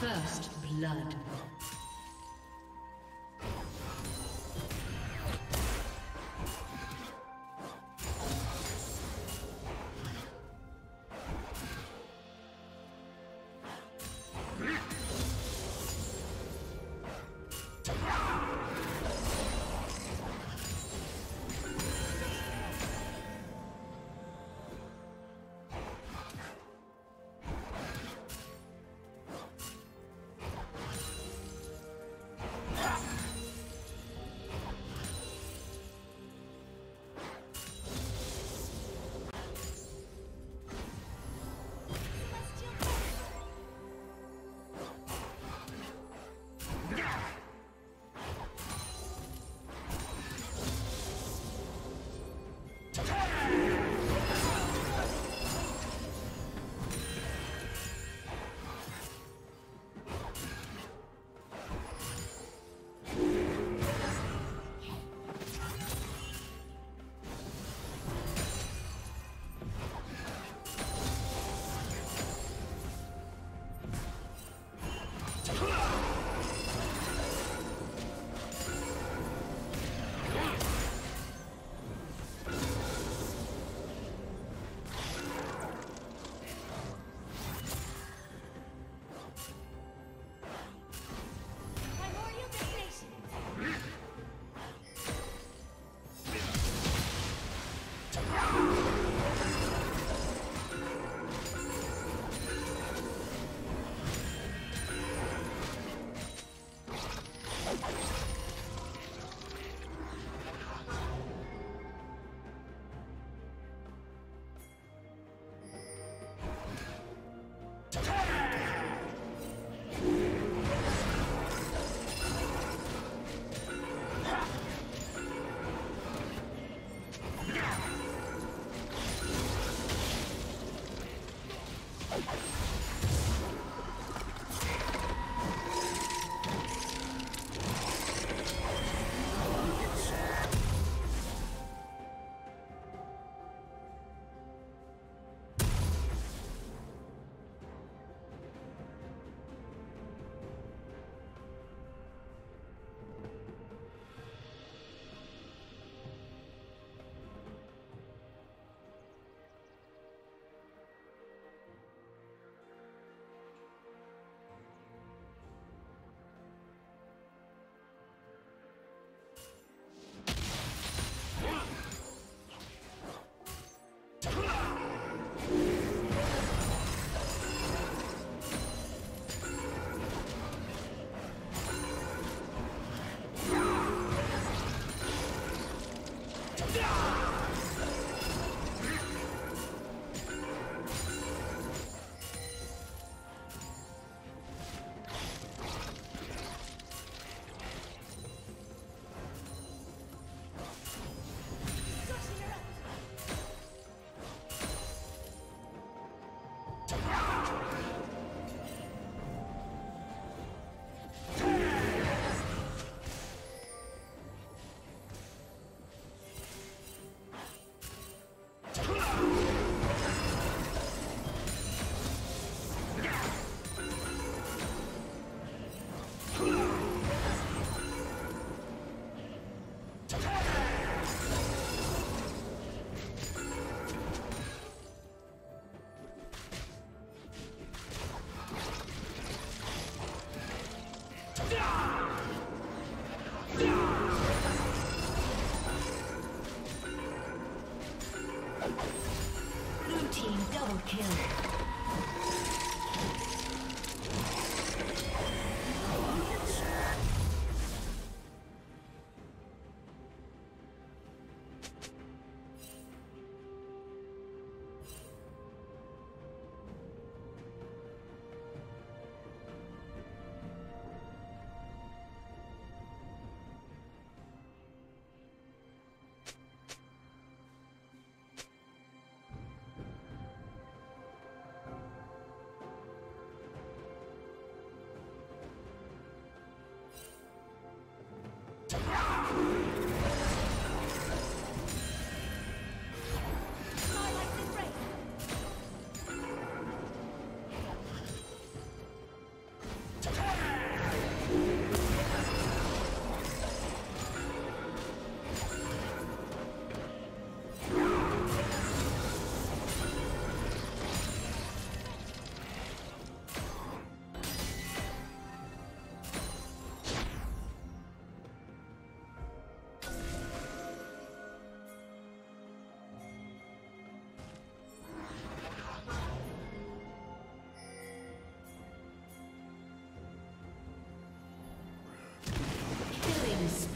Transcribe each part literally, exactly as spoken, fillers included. First blood.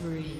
spree.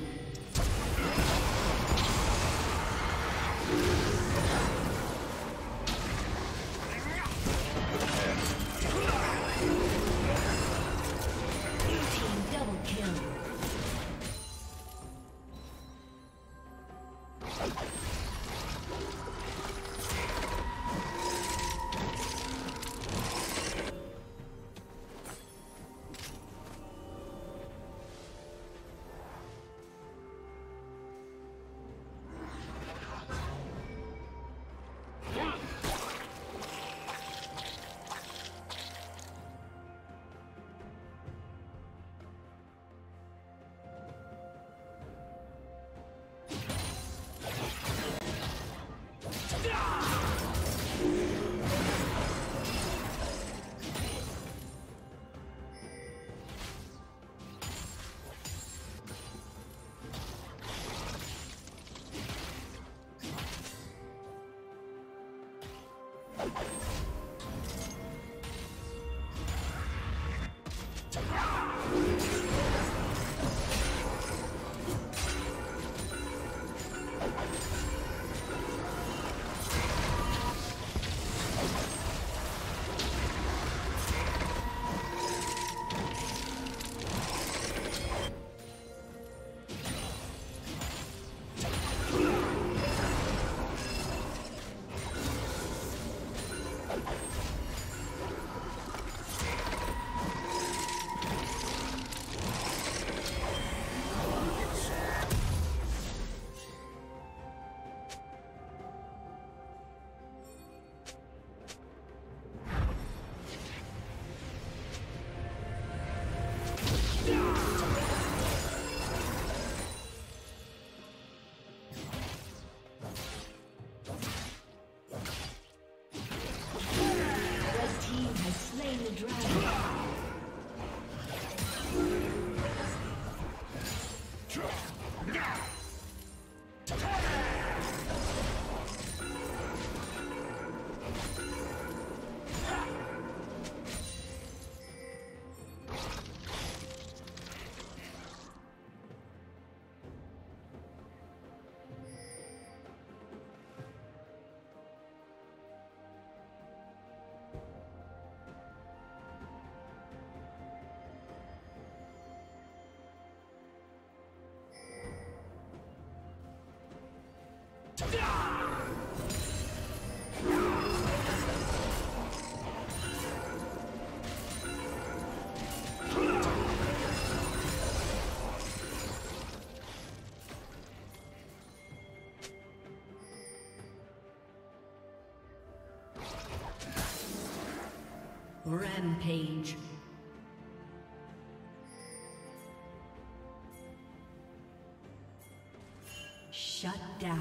Rampage. Shut down.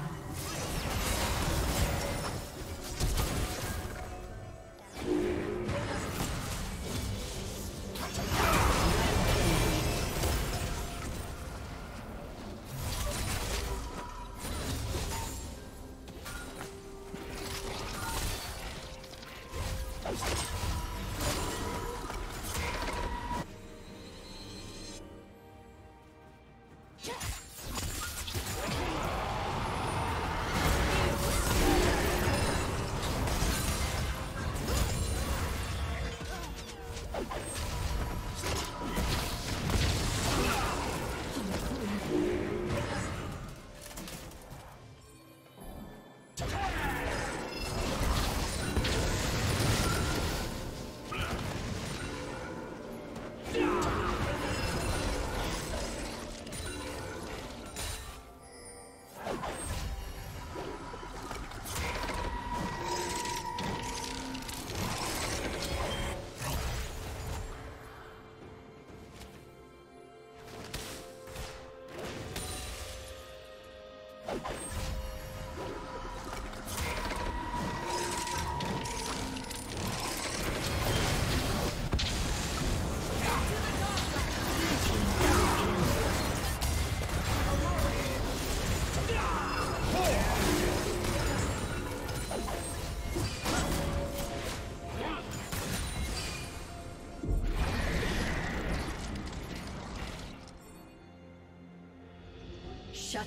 Shut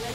Red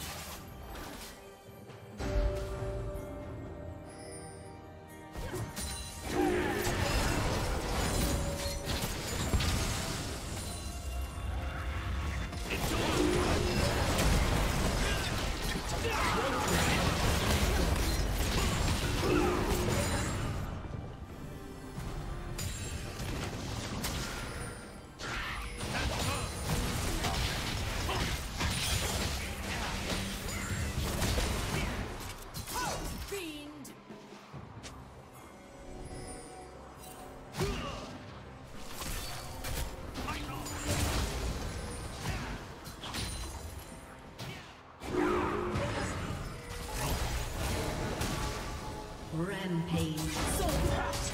Rampage. So hot.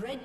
Red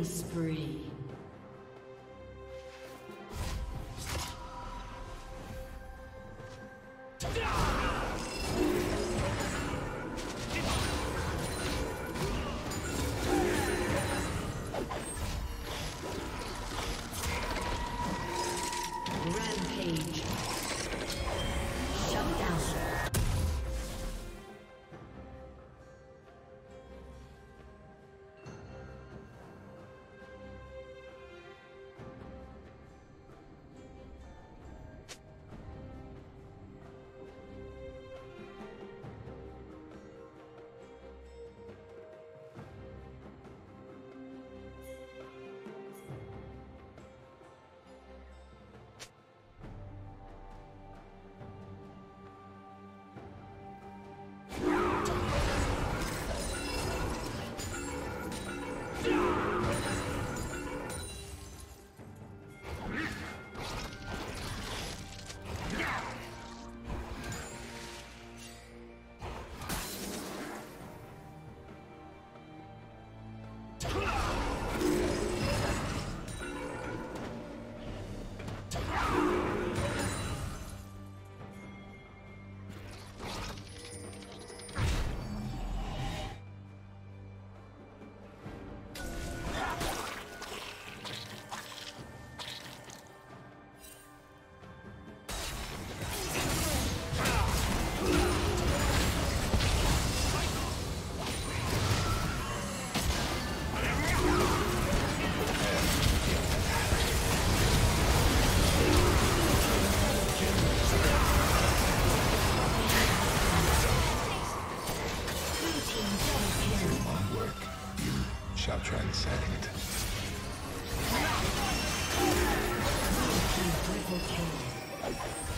Killing spree. Transcend. Triple kill.